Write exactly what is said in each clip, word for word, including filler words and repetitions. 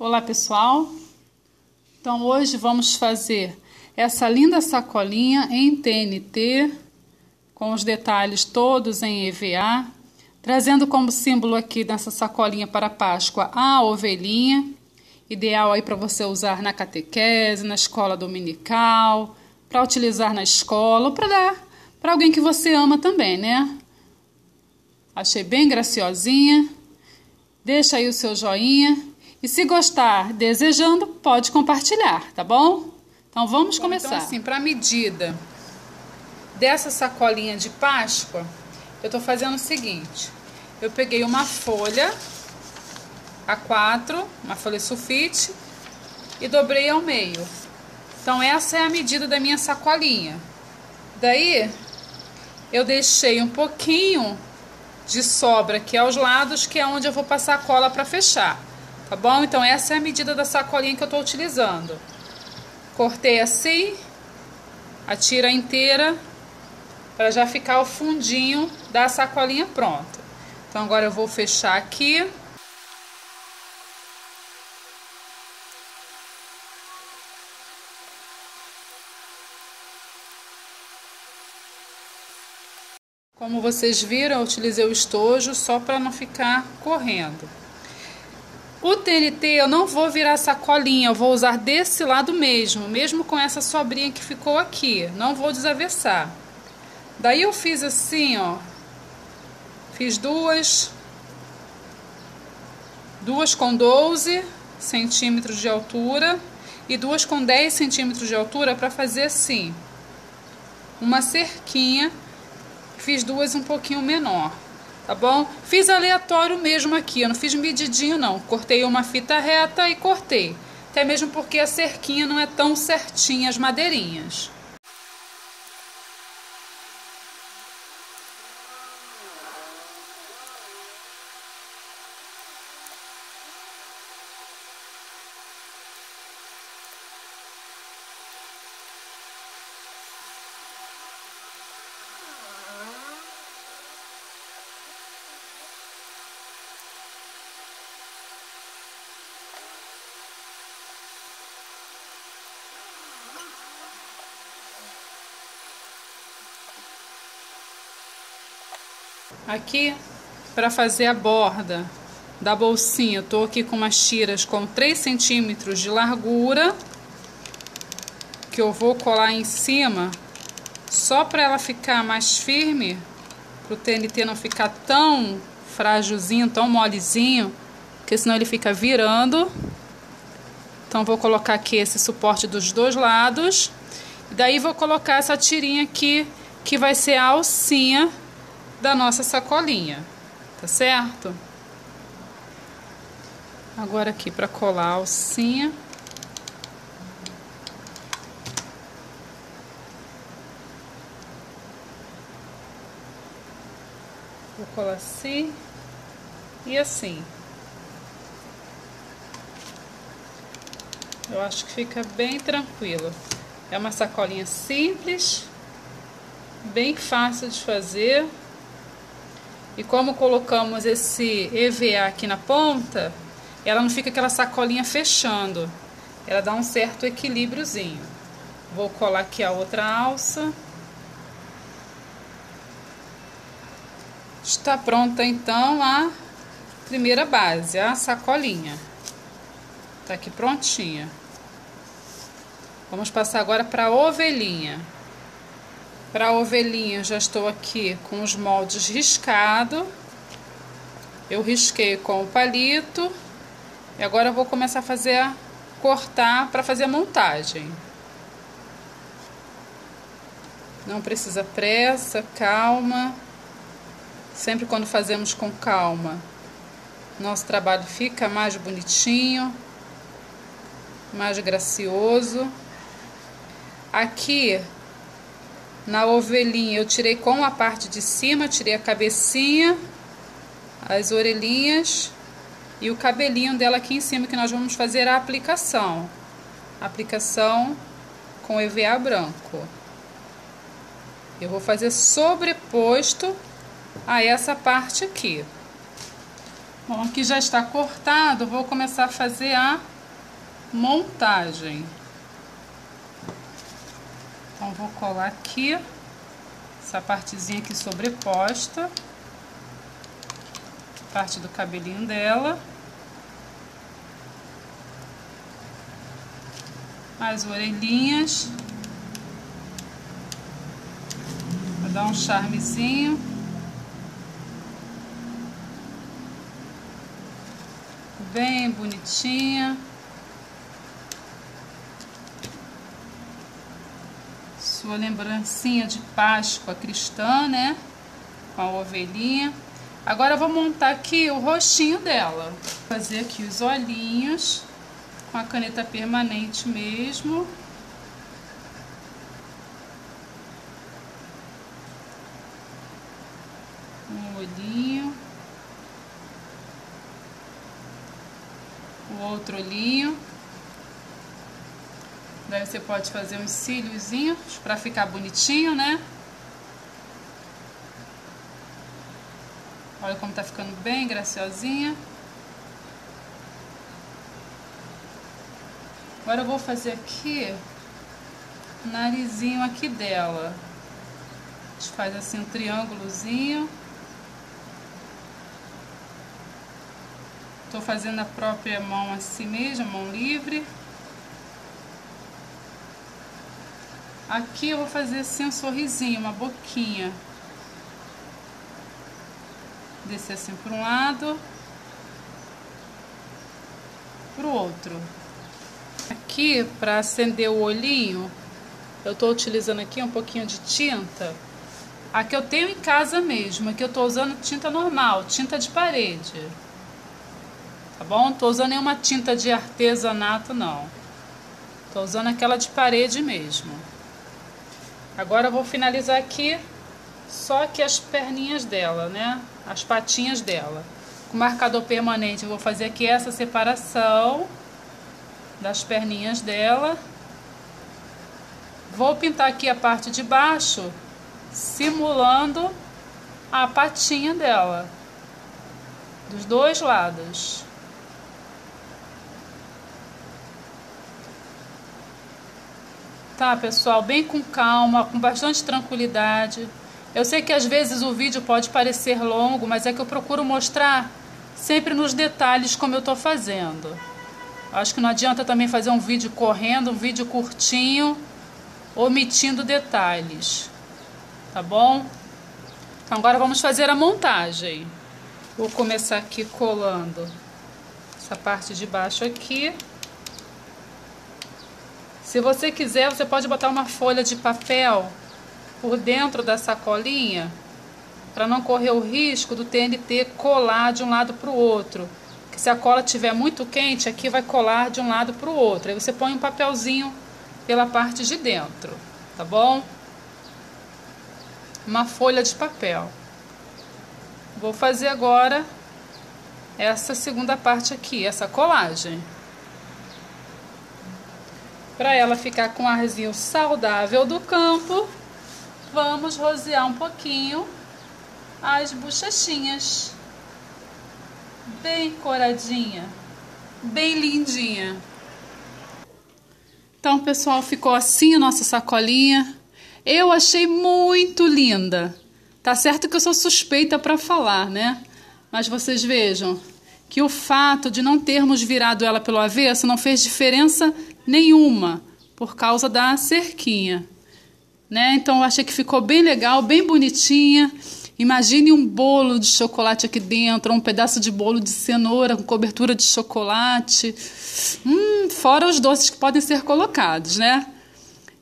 Olá pessoal, então hoje vamos fazer essa linda sacolinha em T N T, com os detalhes todos em E V A, trazendo como símbolo aqui nessa sacolinha para Páscoa a ovelhinha, ideal aí para você usar na catequese, na escola dominical, para utilizar na escola ou para dar para alguém que você ama também, né? Achei bem graciosinha, deixa aí o seu joinha e se gostar, desejando, pode compartilhar, tá bom? Então vamos bom, começar. Então assim, para a medida dessa sacolinha de Páscoa, eu tô fazendo o seguinte, eu peguei uma folha A quatro, uma folha sulfite e dobrei ao meio. Então essa é a medida da minha sacolinha. Daí eu deixei um pouquinho de sobra aqui aos lados, que é onde eu vou passar a cola para fechar, tá bom? Então essa é a medida da sacolinha que eu estou utilizando. Cortei assim, a tira inteira, para já ficar o fundinho da sacolinha pronto. Então agora eu vou fechar aqui. Como vocês viram, eu utilizei o estojo só para não ficar correndo. O T N T eu não vou virar sacolinha, eu vou usar desse lado mesmo, mesmo com essa sobrinha que ficou aqui, não vou desavessar. Daí eu fiz assim, ó, fiz duas, duas com doze centímetros de altura e duas com dez centímetros de altura para fazer assim, uma cerquinha. Fiz duas um pouquinho menor, tá bom? Fiz aleatório mesmo aqui, eu não fiz medidinho não. Cortei uma fita reta e cortei. Até mesmo porque a cerquinha não é tão certinha, as madeirinhas. Aqui, para fazer a borda da bolsinha, eu tô aqui com umas tiras com três centímetros de largura, que eu vou colar em cima, só para ela ficar mais firme, pro T N T não ficar tão frágilzinho, tão molezinho, porque senão ele fica virando. Então vou colocar aqui esse suporte dos dois lados, e daí vou colocar essa tirinha aqui, que vai ser a alcinha da nossa sacolinha, tá certo? Agora aqui para colar a alcinha, vou colar assim e assim. Eu acho que fica bem tranquilo. É uma sacolinha simples, bem fácil de fazer. E como colocamos esse E V A aqui na ponta, ela não fica aquela sacolinha fechando. Ela dá um certo equilíbriozinho. Vou colar aqui a outra alça. Está pronta então a primeira base, a sacolinha. Tá aqui prontinha. Vamos passar agora para a ovelhinha. Para a ovelhinha, já estou aqui com os moldes riscado. Eu risquei com o palito. E agora eu vou começar a fazer a cortar para fazer a montagem. Não precisa pressa, calma. Sempre quando fazemos com calma, nosso trabalho fica mais bonitinho, mais gracioso. Aqui na ovelhinha eu tirei com a parte de cima, tirei a cabecinha, as orelhinhas e o cabelinho dela aqui em cima, que nós vamos fazer a aplicação. Aplicação com E V A branco. Eu vou fazer sobreposto a essa parte aqui. Bom, aqui já está cortado, vou começar a fazer a montagem. Então, vou colar aqui, essa partezinha aqui sobreposta, parte do cabelinho dela. As orelhinhas. Vou dar um charmezinho. Bem bonitinha. Sua lembrancinha de Páscoa cristã, né? Com a ovelhinha. Agora eu vou montar aqui o rostinho dela. Vou fazer aqui os olhinhos com a caneta permanente mesmo. Um olhinho. O outro olhinho. Daí você pode fazer uns cíliozinhos para ficar bonitinho, né? Olha como tá ficando bem graciosinha. Agora eu vou fazer aqui o narizinho aqui dela. A gente faz assim um triângulozinho. Tô fazendo a própria mão assim mesmo, mão livre. Aqui eu vou fazer assim um sorrisinho, uma boquinha. Descer assim para um lado, para o outro. Aqui, para acender o olhinho, eu tô utilizando aqui um pouquinho de tinta. Aqui eu tenho em casa mesmo, aqui eu tô usando tinta normal, tinta de parede. Tá bom? Não tô usando nenhuma tinta de artesanato, não. Tô usando aquela de parede mesmo. Agora eu vou finalizar aqui só que as perninhas dela, né? As patinhas dela. Com marcador permanente eu vou fazer aqui essa separação das perninhas dela. Vou pintar aqui a parte de baixo, simulando a patinha dela. Dos dois lados. Tá, pessoal? Bem com calma, com bastante tranquilidade. Eu sei que às vezes o vídeo pode parecer longo, mas é que eu procuro mostrar sempre nos detalhes como eu tô fazendo. Acho que não adianta também fazer um vídeo correndo, um vídeo curtinho, omitindo detalhes. Tá bom? Então agora vamos fazer a montagem. Vou começar aqui colando essa parte de baixo aqui. Se você quiser, você pode botar uma folha de papel por dentro da sacolinha para não correr o risco do T N T colar de um lado para o outro. Porque se a cola estiver muito quente, aqui vai colar de um lado para o outro. Aí você põe um papelzinho pela parte de dentro, tá bom? Uma folha de papel. Vou fazer agora essa segunda parte aqui, essa colagem. Para ela ficar com um arzinho saudável do campo, vamos rosear um pouquinho as bochechinhas. Bem coradinha, bem lindinha. Então, pessoal, ficou assim a nossa sacolinha. Eu achei muito linda. Tá certo que eu sou suspeita para falar, né? Mas vocês vejam que o fato de não termos virado ela pelo avesso não fez diferença nenhuma, por causa da cerquinha, né? Então eu achei que ficou bem legal, bem bonitinha. Imagine um bolo de chocolate aqui dentro, um pedaço de bolo de cenoura com cobertura de chocolate. Hum, fora os doces que podem ser colocados, né?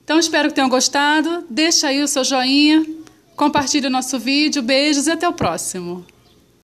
Então espero que tenham gostado. Deixa aí o seu joinha, compartilhe o nosso vídeo. Beijos e até o próximo.